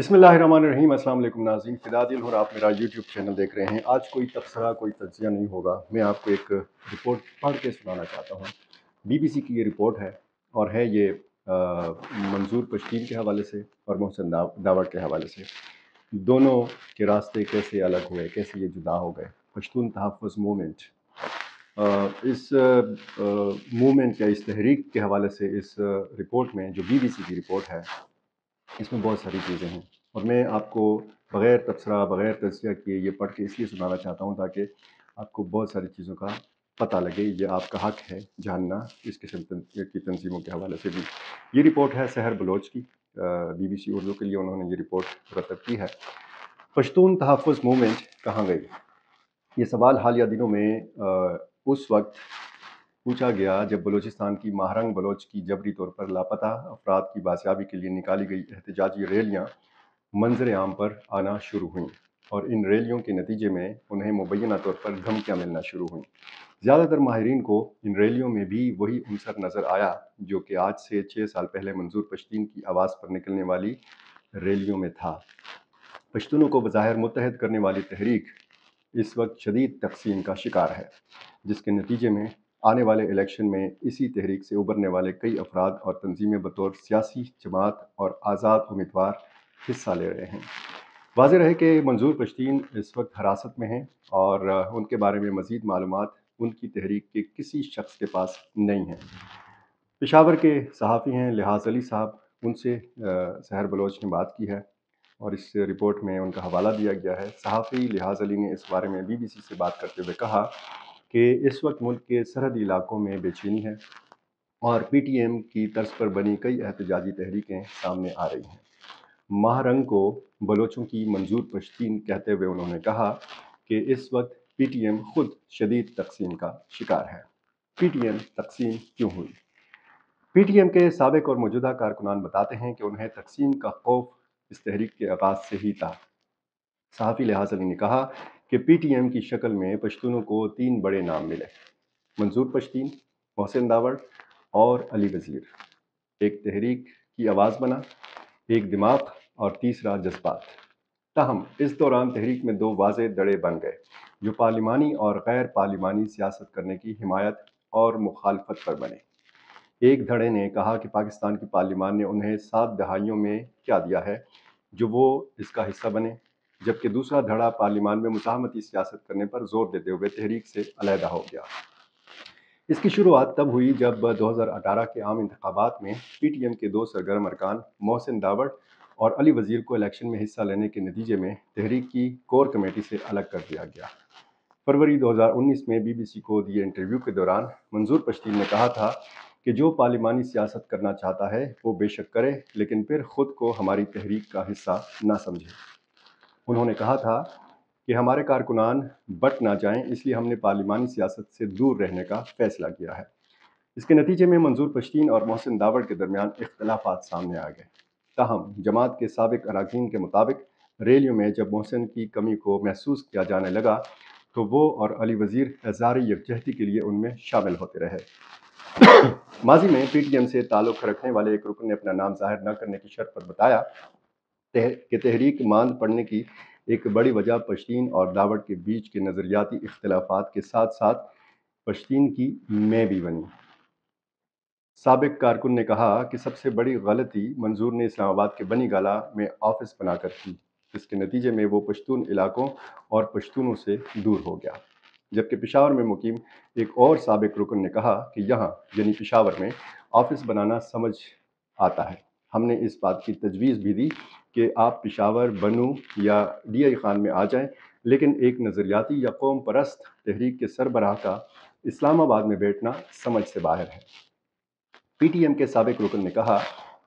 बिस्मिल्लाहिर्रहमानिर्रहीम अस्सलाम वालेकुम नाज़रीन, फ़िदा आदिल और आप मेरा यूट्यूब चैनल देख रहे हैं। आज कोई तबसरा कोई तज्ज़िया नहीं होगा, मैं आपको एक रिपोर्ट पढ़ के सुनाना चाहता हूँ। बीबीसी की ये रिपोर्ट है और है ये मंजूर पश्तीन के हवाले से और मोहसिन दावर के हवाले से। दोनों के रास्ते कैसे अलग हुए, कैसे ये जुदा हो गए। पश्तून तहफ़्फ़ुज़ मूवमेंट, इस मूवमेंट या इस तहरीक के हवाले से इस रिपोर्ट में, जो बीबीसी की रिपोर्ट है, इसमें बहुत सारी चीज़ें हैं और मैं आपको बग़ैर तबसरा बग़ैर तज़किया किए ये पढ़ के इसलिए सुनाना चाहता हूँ ताकि आपको बहुत सारी चीज़ों का पता लगे। ये आपका हक है जानना इस किस्म की तंजीमों के हवाले से भी। ये रिपोर्ट है शहर बलोच की, बीबीसी उर्दू के लिए उन्होंने ये रिपोर्ट मुरतब की है। पश्तून तहफ़्फ़ुज़ मूवमेंट कहाँ गई, ये सवाल हालिया दिनों में उस वक्त पूछा गया जब बलूचिस्तान की माहरंग बलोच की जबरी तौर पर लापता अफराद की बासियाबी के लिए निकाली गई एहतजाजी रैलियाँ मंजर आम पर आना शुरू हुईं और इन रैलियों के नतीजे में उन्हें मुबैना तौर पर धमकियाँ मिलना शुरू हुईं। ज़्यादातर माहरीन को इन रैलियों में भी वही अनसर नज़र आया जो कि आज से 6 साल पहले मंजूर पश्तीन की आवाज़ पर निकलने वाली रैलियों में था। पश्तूनों को बज़ाहिर मुत्तहद करने वाली तहरीक इस वक्त शदीद तकसीम का शिकार है, जिसके नतीजे में आने वाले इलेक्शन में इसी तहरीक से उबरने वाले कई अफराद और तंजीमें बतौर सियासी जमात और आज़ाद उम्मीदवार हिस्सा ले रहे हैं। वाज़िह है कि मंजूर पश्तीन इस वक्त हिरासत में हैं और उनके बारे में मज़ीद मालूमात उनकी तहरीक के किसी शख्स के पास नहीं हैं। पेशावर के सहाफ़ी हैं लिहाज अली साहब, उनसे शहर बलोच ने बात की है और इस रिपोर्ट में उनका हवाला दिया गया है। सहाफ़ी लिहाज अली ने इस बारे में बीबीसी से बात करते हुए कहा कि इस वक्त मुल्क के सरहदी इलाकों में बेचैनी है और पीटीएम की तर्ज पर बनी कई एहतजाजी तहरीकें सामने आ रही हैं। माहरंग को बलोचों की मंजूर पश्तीन कहते हुए उन्होंने कहा कि इस वक्त पीटीएम खुद शदीद तकसीम का शिकार है। पीटीएम तकसीम क्यों हुई? पीटीएम के साबिक और मौजूदा कारकुनान बताते हैं कि उन्हें तकसीम का खौफ इस तहरीक के आगाज़ से ही था। सहाफ़ी लिहाज अली ने कहा कि पीटीएम की शक्ल में पश्तूनों को 3 बड़े नाम मिले, मंजूर पश्तीन, मोहसिन दावर और अली वज़ीर। एक तहरीक की आवाज़ बना, एक दिमाग और तीसरा जज्बात। ताहम इस दौरान तहरीक में 2 वाज़े दड़े बन गए जो पार्लिमानी और गैर पार्लिमानी सियासत करने की हिमायत और मुखालफत पर बने। एक धड़े ने कहा कि पाकिस्तान की पार्लिमान ने उन्हें 7 दहाइयों में क्या दिया है जो वो इसका हिस्सा बने, जबकि दूसरा धड़ा पार्लिमान में मुसाहमती सियासत करने पर जोर देते हुए तहरीक से अलहदा हो गया। इसकी शुरुआत तब हुई जब 2018 के आम इंतखाबात में पीटीएम के 2 सरगर्म अरकान मोहसिन दावर और अली वज़ीर को इलेक्शन में हिस्सा लेने के नतीजे में तहरीक की कोर कमेटी से अलग कर दिया गया। फरवरी 2019 में बीबीसी को दिए इंटरव्यू के दौरान मंजूर पश्तीन ने कहा था कि जो पार्लिमानी सियासत करना चाहता है वो बेशक करे, लेकिन फिर ख़ुद को हमारी तहरीक का हिस्सा ना समझे। उन्होंने कहा था कि हमारे कारकुनान बट ना जाएं, इसलिए हमने पार्लिमानी सियासत से दूर रहने का फैसला किया है। इसके नतीजे में मंजूर पश्तीन और मोहसिन दावर के दरमियान इख्तलाफात सामने आ गए। ताहम जमात के साबिक अरकान के मुताबिक रैलियों में जब मोहसिन की कमी को महसूस किया जाने लगा तो वो और अली वज़ीर हज़ारी यकजहती के लिए उनमें शामिल होते रहे। माजी में पीटीएम से ताल्लुक़ रखने वाले एक रुकन ने अपना नाम ज़ाहिर न करने की शर्त पर बताया कि तहरीक मांद पड़ने की एक बड़ी वजह पश्तीन और दावर के बीच के नज़रियाती इख्तलाफात के साथ साथ पश्तीन की मैं भी बनी। साबिक कारकुन ने कहा कि सबसे बड़ी गलती मंजूर ने इस्लामाबाद के बनीगाला में ऑफिस बनाकर की, इसके नतीजे में वो पश्तून इलाकों और पश्तूनों से दूर हो गया। जबकि पेशावर में मुकीम एक और साबिक रुकन ने कहा कि यहाँ यानी पेशावर में ऑफिस बनाना समझ आता है। हमने इस बात की तजवीज़ भी दी कि आप पेशावर बनू या DI खान में आ जाएं, लेकिन एक नज़रियाती या कौम परस्त तहरीक के सरबराह का इस्लामाबाद में बैठना समझ से बाहर है। पीटीएम के साबिक रुकन ने कहा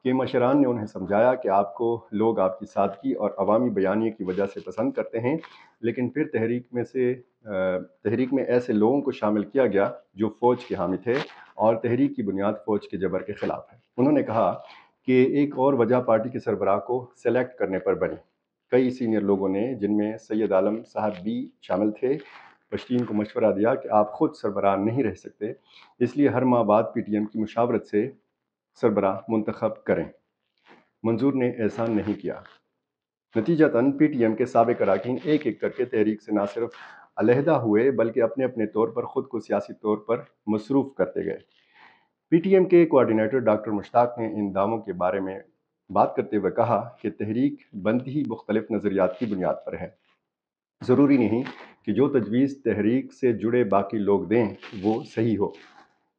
कि मशरान ने उन्हें समझाया कि आपको लोग आपकी सादगी और अवामी बयानिए की वजह से पसंद करते हैं, लेकिन फिर तहरीक में ऐसे लोगों को शामिल किया गया जो फ़ौज के हामी थे और तहरीक की बुनियाद फ़ौज के जबर के ख़िलाफ़ है। उन्होंने कहा कि एक और वजह पार्टी के सरबराह को सेलेक्ट करने पर बनी। कई सीनियर लोगों ने, जिनमें सैयद आलम साहब भी शामिल थे, पश्तीन को मशवरा दिया कि आप ख़ुद सरबराह नहीं रह सकते, इसलिए हर माह बाद पीटीएम की मुशावरत से सरबराह मुंतखब करें। मंजूर ने ऐसा नहीं किया। नतीजतन पीटीएम के साबिक अरकान एक करके तहरीक से ना सिर्फ अलहदा हुए बल्कि अपने अपने तौर पर ख़ुद को सियासी तौर पर मसरूफ़ करते गए। पीटीएम के कोऑर्डिनेटर डॉक्टर मुश्ताक ने इन दावों के बारे में बात करते हुए कहा कि तहरीक बनती ही मुख्तलिफ नज़रियात की बुनियाद पर है। ज़रूरी नहीं कि जो तजवीज़ तहरीक से जुड़े बाकी लोग दें वो सही हो।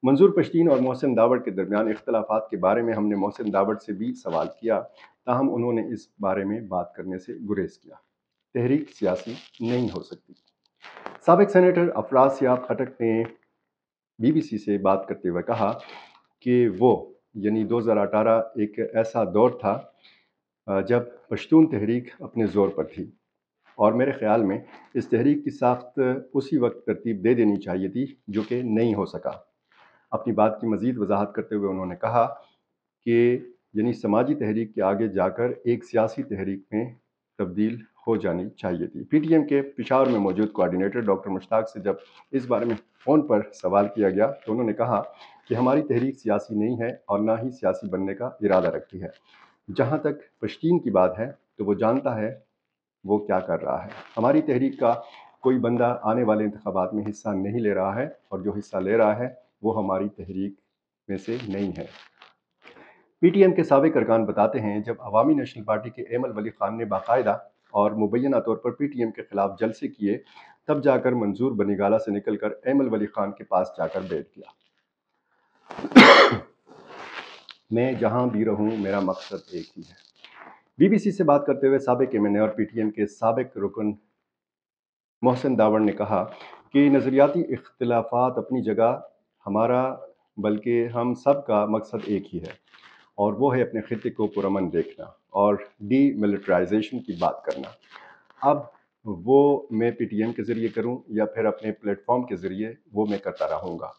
मंजूर पश्तीन और मोहसिन दावर के दरमियान इख्तलाफात के बारे में हमने मोहसिन दावर से भी सवाल किया, ताहम उन्होंने इस बारे में बात करने से गुरेज किया। तहरीक सियासी नहीं हो सकती। साबिक सेनेटर अफरासियाब खटक ने बीबीसी से बात करते हुए कहा कि वो यानी 2018 एक ऐसा दौर था जब पश्तून तहरीक अपने ज़ोर पर थी और मेरे ख़्याल में इस तहरीक की साख्त उसी वक्त तरतीब दे देनी चाहिए थी जो कि नहीं हो सका। अपनी बात की मज़ीद वजाहत करते हुए उन्होंने कहा कि यानी समाजी तहरीक के आगे जाकर एक सियासी तहरीक में तब्दील हो जानी चाहिए थी। पीटीएम के पेशावर में मौजूद कोऑर्डिनेटर डॉक्टर मुश्ताक से जब इस बारे में फ़ोन पर सवाल किया गया तो उन्होंने कहा कि हमारी तहरीक सियासी नहीं है और ना ही सियासी बनने का इरादा रखती है। जहाँ तक पश्तीन की बात है तो वो जानता है वो क्या कर रहा है। हमारी तहरीक का कोई बंदा आने वाले इंतखाबात में हिस्सा नहीं ले रहा है और जो हिस्सा ले रहा है वो हमारी तहरीक में से नहीं है। पीटीएम के साबिक अरकान बताते हैं जब अवामी नेशनल पार्टी के अमल वली खान ने बाकायदा और मुबैना तौर पर पीटीएम के ख़िलाफ़ जलसे किए तब जाकर मंजूर बनीगाला से निकलकर अमल वली खान के पास जाकर बैठ गया। मैं जहां भी रहूं मेरा मकसद एक ही है। बीबीसी से बात करते हुए साबिक एमएनए और पीटीएम के साबिक रुकन मोहसिन दावर ने कहा कि नज़रियाती इख्तिलाफात अपनी जगह, हमारा बल्कि हम सब का मकसद एक ही है और वो है अपने खित्ते को पुरअमन देखना और डीमिलिटराइजेशन की बात करना। अब वो मैं पीटीएम के ज़रिए करूं या फिर अपने प्लेटफॉर्म के ज़रिए, वो मैं करता रहूंगा।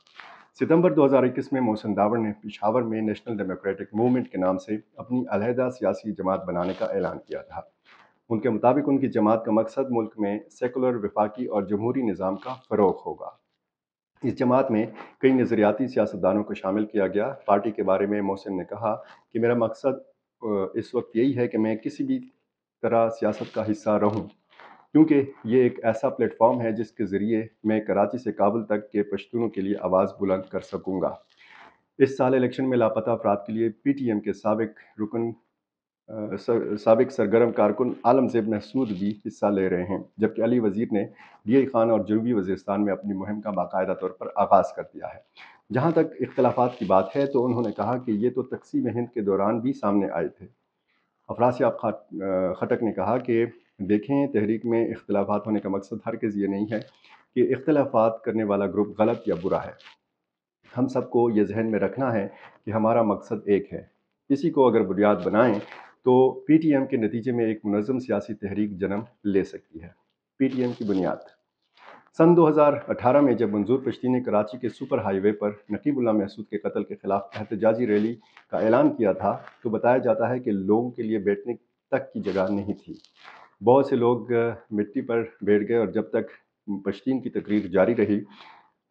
सितंबर 2021 में मोहसिन दावर ने पेशावर में नेशनल डेमोक्रेटिक मूवमेंट के नाम से अपनी अलहदा सियासी जमात बनाने का ऐलान किया था। उनके मुताबिक उनकी जमात का मकसद मुल्क में सेकुलर, वफाकी और जमहूरी निज़ाम का फ़रोग़ होगा। इस जमात में कई नज़रियाती सियासतदानों को शामिल किया गया। पार्टी के बारे में मोहसिन ने कहा कि मेरा मकसद इस वक्त यही है कि मैं किसी भी तरह सियासत का हिस्सा रहूं, क्योंकि ये एक ऐसा प्लेटफॉर्म है जिसके ज़रिए मैं कराची से काबुल तक के पश्तूनों के लिए आवाज़ बुलंद कर सकूँगा। इस साल इलेक्शन में लापता अफराद के लिए पीटीएम के साबिक रुकन साबिक सरगर्म कारकुन आलम सेब महसूद भी हिस्सा ले रहे हैं, जबकि अली वज़ीर ने डीआई खान और जनूबी वज़ीरिस्तान में अपनी मुहिम का बाकायदा तौर पर आगाज़ कर दिया है। जहाँ तक इख्तलाफात की बात है तो उन्होंने कहा कि ये तो तकसीम हिंद के दौरान भी सामने आए थे। अफरासियाब खटक ने कहा कि देखें, तहरीक में इख्तलाफात होने का मकसद हरगिज़ ये नहीं है कि इख्तलाफात करने वाला ग्रुप गलत या बुरा है। हम सबको ये जहन में रखना है कि हमारा मकसद एक है। इसी को अगर बुनियाद बनाएँ तो पीटीएम के नतीजे में एक मुनज़्ज़म सियासी तहरीक जन्म ले सकती है। पीटीएम की बुनियाद सन 2018 में जब मंजूर पश्तीन ने कराची के सुपर हाईवे पर नकीबुल्लाह महसूद के कत्ल के ख़िलाफ़ एहतजाजी रैली का ऐलान किया था तो बताया जाता है कि लोगों के लिए बैठने तक की जगह नहीं थी। बहुत से लोग मिट्टी पर बैठ गए और जब तक पश्तीन की तकरीर जारी रही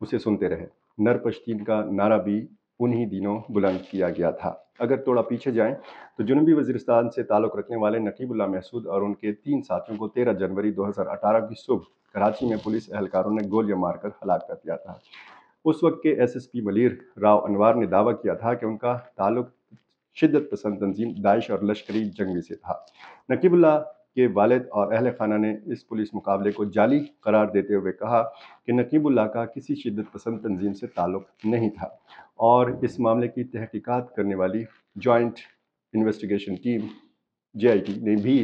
उसे सुनते रहे। नर पश्तीन का नारा भी उन्हीं दिनों बुलंद किया गया था। अगर थोड़ा पीछे जाएं तो जनूबी वज़ीरिस्तान से ताल्लुक़ रखने वाले नक़ीबुल्लाह महसूद और उनके 3 साथियों को 13 जनवरी 2018 की सुबह कराची में पुलिस एहलकारों ने गोलियां मारकर हलाक कर दिया था। उस वक्त के एसएसपी मलीर राव अनवार ने दावा किया था कि उनका ताल्लुक़ शिद्दत पसंद तंजीम दाइश और लश्करी जंगवी से था। नक़ीबुल्लाह के वालिद और अहल खाना ने इस पुलिस मुकाबले को जाली करार देते हुए कहा कि नक़ीबुल्लाह का किसी शिद्दत पसंद तंजीम से ताल्लुक़ नहीं था और इस मामले की तहकीकात करने वाली जॉइंट इन्वेस्टिगेशन टीम JIT ने भी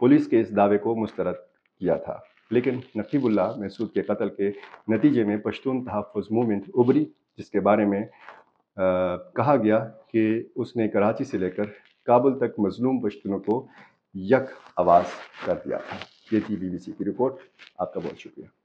पुलिस के इस दावे को मुस्तरद किया था। लेकिन नक़ीबुल्लाह महसूद के कत्ल के नतीजे में पश्तून तहफ़ुज़ मूवमेंट उभरी, जिसके बारे में कहा गया कि उसने कराची से लेकर काबुल तक मज़लूम पश्तूनों को यक आवाज़ कर दिया था। ये थी BBC की रिपोर्ट। आपका बहुत शुक्रिया।